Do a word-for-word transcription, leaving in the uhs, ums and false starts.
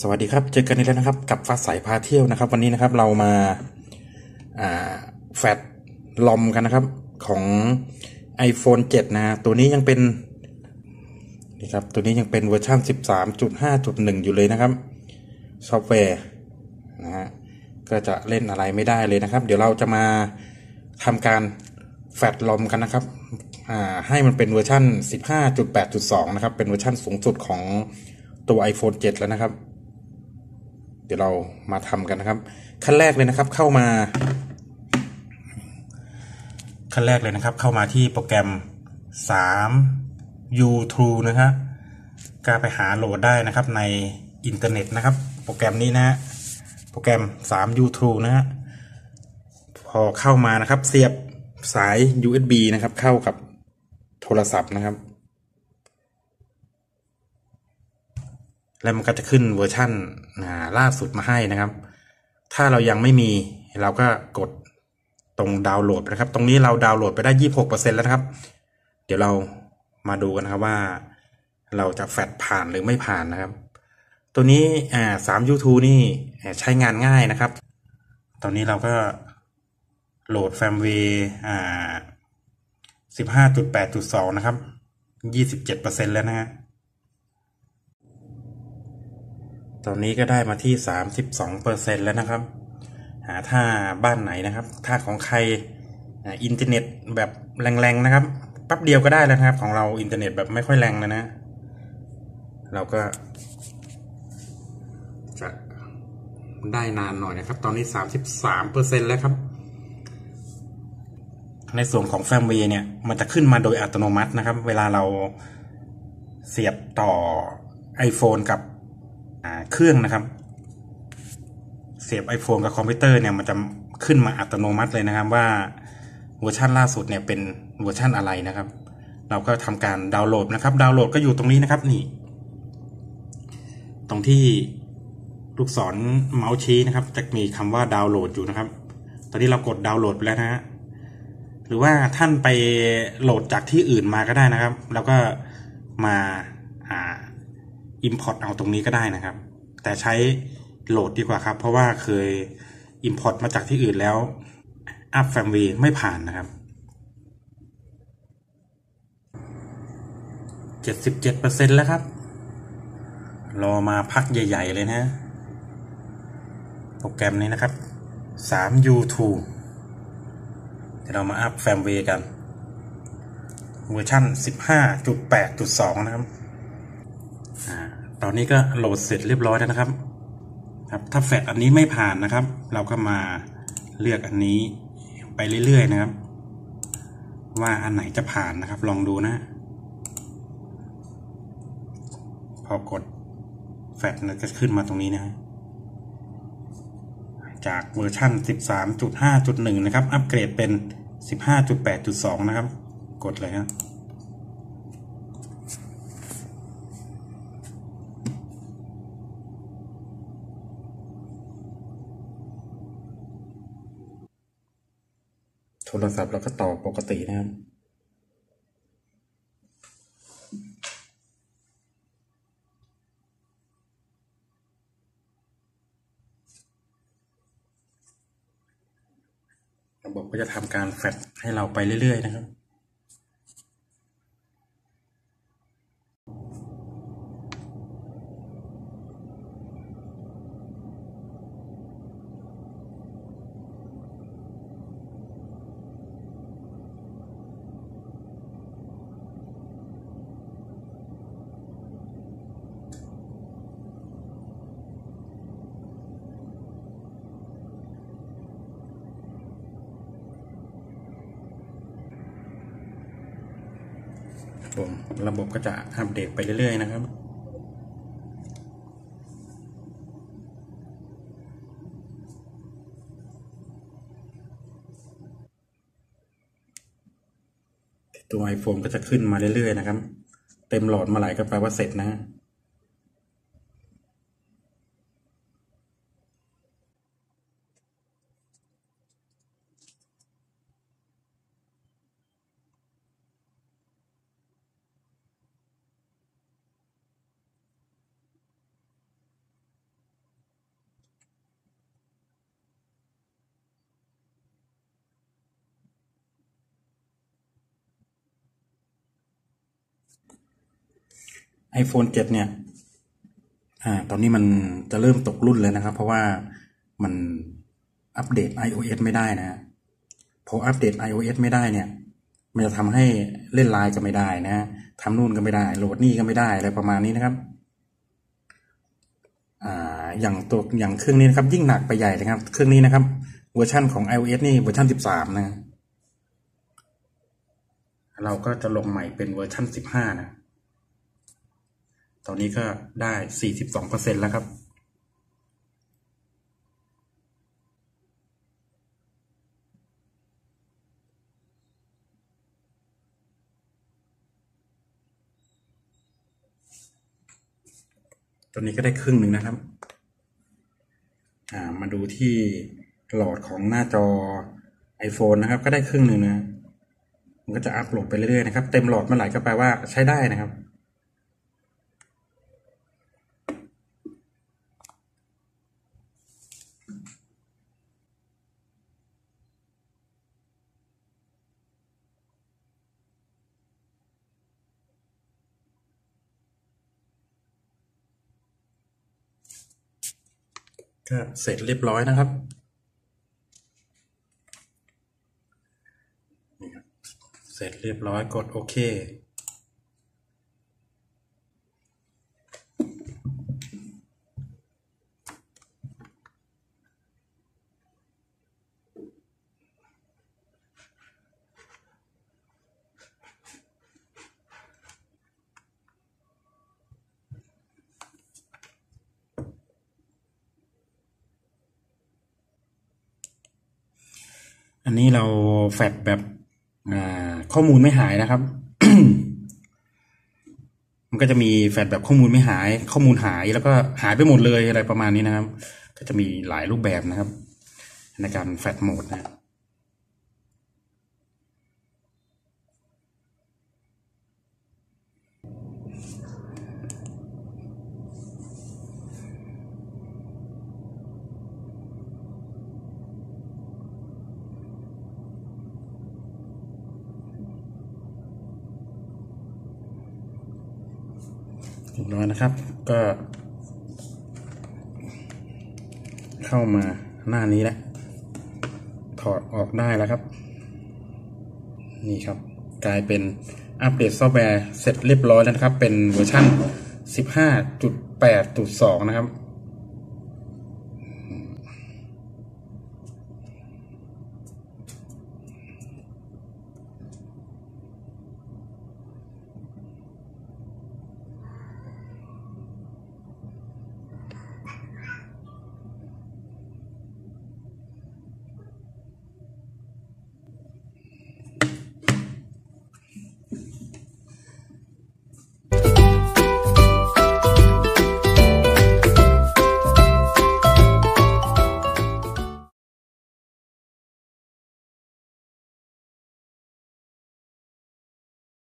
สวัสดีครับเจอกันอีกแล้วนะครับกับฟ้าใสพาเที่ยวนะครับวันนี้นะครับเรามาอ่าแฟลชลอมกันนะครับของ ไอโฟน เซเว่น นะตัวนี้ยังเป็นนี่ครับตัวนี้ยังเป็นเวอร์ชัน สิบสามจุดห้าจุดหนึ่ง อยู่เลยนะครับซอฟต์แวร์นะฮะก็จะเล่นอะไรไม่ได้เลยนะครับเดี๋ยวเราจะมาทำการแฟลชลอมกันนะครับอ่าให้มันเป็นเวอร์ชัน สิบห้าจุดแปดจุดสอง นะครับเป็นเวอร์ชันสูงสุดของตัว ไอโฟน เซเว่น แล้วนะครับเดี๋ยวเรามาทำกันนะครับขั้นแรกเลยนะครับเข้ามาขั้นแรกเลยนะครับเข้ามาที่โปรแกรม ทรี ยู ทูล นะฮะก็ไปหาโหลดได้นะครับในอินเทอร์เน็ตนะครับโปรแกรมนี้นะฮะโปรแกรม ทรี ยู ทูล นะฮะพอเข้ามานะครับเสียบสาย ยู เอส บี นะครับเข้ากับโทรศัพท์นะครับแล้วมันก็จะขึ้นเวอร์ชันล่าสุดมาให้นะครับถ้าเรายังไม่มีเราก็กดตรงดาวน์โหลดนะครับตรงนี้เราดาวน์โหลดไปได้ ยี่สิบหกเปอร์เซ็นต์ แล้วนะครับเดี๋ยวเรามาดูกันนะครับว่าเราจะแฟลชผ่านหรือไม่ผ่านนะครับตัวนี้อ่า ทรี ยู ทูล นี่ใช้งานง่ายนะครับตอนนี้เราก็โหลดแฟมเวย์อ่า สิบห้าจุดแปดจุดสอง นะครับ ยี่สิบเจ็ดเปอร์เซ็นต์ แล้วนะฮะตอนนี้ก็ได้มาที่ สามสิบสองเปอร์เซ็นต์ แล้วนะครับหาถ้าบ้านไหนนะครับถ้าของใครอินเทอร์เน็ตแบบแรงๆนะครับปั๊บเดียวก็ได้แล้วนะครับของเราอินเทอร์เน็ตแบบไม่ค่อยแรงนะนะเราก็จะได้นานหน่อยนะครับตอนนี้ สามสิบสามเปอร์เซ็นต์ แล้วครับในส่วนของแฟมเวย์เนี่ยมันจะขึ้นมาโดยอัตโนมัตินะครับเวลาเราเสียบต่อ ไอโฟน กับเครื่องนะครับเสียบ ไอโฟน กับคอมพิวเตอร์เนี่ยมันจะขึ้นมาอัตโนมัติเลยนะครับว่าเวอร์ชันล่าสุดเนี่ยเป็นเวอร์ชันอะไรนะครับเราก็ทำการดาวน์โหลดนะครับดาวน์โหลดก็อยู่ตรงนี้นะครับนี่ตรงที่ลูกศรเมาส์ชี้นะครับจะมีคำว่าดาวน์โหลดอยู่นะครับตอนนี้เรากดดาวน์โหลดไปแล้วนะฮะหรือว่าท่านไปโหลดจากที่อื่นมาก็ได้นะครับแล้วก็มาอ่าimport เอาตรงนี้ก็ได้นะครับแต่ใช้โหลดดีกว่าครับเพราะว่าเคย import มาจากที่อื่นแล้วอัพแฟมเวย์ไม่ผ่านนะครับ เจ็ดสิบเจ็ดเปอร์เซ็นต์ แล้วครับรอมาพักใหญ่ๆเลยนะโปรแกรมนี้นะครับ ทรี ยู ทูล เดี๋ยวเรามาอัพแฟมเวย์กันเวอร์ชั่น สิบห้าจุดแปดจุดสอง นะครับตอนนี้ก็โหลดเสร็จเรียบร้อยแล้วนะครับครับถ้าแฟลชอันนี้ไม่ผ่านนะครับเราก็มาเลือกอันนี้ไปเรื่อยๆนะครับว่าอันไหนจะผ่านนะครับลองดูนะพอกดแฟลชมันจะขึ้นมาตรงนี้นะจากเวอร์ชั่น สิบสามจุดห้าจุดหนึ่ง นะครับอัปเกรดเป็น สิบห้าจุดแปดจุดสอง นะครับกดเลยครับโทรศัพท์เราก็ต่อปกตินะครับระบบก็จะทำการแฟลชให้เราไปเรื่อยๆนะครับระบบก็จะอัปเดตไปเรื่อยๆนะครับตัว ไอโฟน ก็จะขึ้นมาเรื่อยๆนะครับเต็มหลอดมาหลายก็แปลว่าเสร็จนะ ไอโฟน เซเว่น เนี่ยอ่าตอนนี้มันจะเริ่มตกรุ่นเลยนะครับเพราะว่ามันอัปเดต ไอโอเอส ไม่ได้นะพออัปเดต ไอโอเอส ไม่ได้เนี่ยมันจะทำให้เล่นไลน์ก็ไม่ได้นะทำนู่นก็ไม่ได้โหลดนี่ก็ไม่ได้อะไรประมาณนี้นะครับอ่าอย่างตัวอย่างเครื่องนี้นะครับยิ่งหนักไปใหญ่เลยครับเครื่องนี้นะครับเวอร์ชันของ ไอโอเอส นี่เวอร์ชันสิบสามนะเราก็จะลงใหม่เป็นเวอร์ชันสิบห้านะตอนนี้ก็ได้ สี่สิบสองเปอร์เซ็นต์ แล้วครับตอนนี้ก็ได้ครึ่งหนึ่งนะครับอ่ามาดูที่หลอดของหน้าจอ ไอโฟน นะครับก็ได้ครึ่งหนึ่งนะมันก็จะอัพโหลดไปเรื่อยๆนะครับเต็มหลอดเมื่อไหร่ก็แปลว่าใช้ได้นะครับก็เสร็จเรียบร้อยนะครับเสร็จเรียบร้อยกดโอเคอันนี้เราแฟดแบบข้อมูลไม่หายนะครับ มันก็จะมีแฟดแบบข้อมูลไม่หายข้อมูลหายแล้วก็หายไปหมดเลยอะไรประมาณนี้นะครับก็จะมีหลายรูปแบบนะครับในการแฟดโหมดนะเรียบร้อยนะครับก็เข้ามาหน้านี้แล้วถอดออกได้แล้วครับนี่ครับกลายเป็นอัปเดตซอฟต์แวร์เสร็จเรียบร้อยแล้วนะครับเป็นเวอร์ชัน สิบห้าจุดแปดจุดสอง นะครับ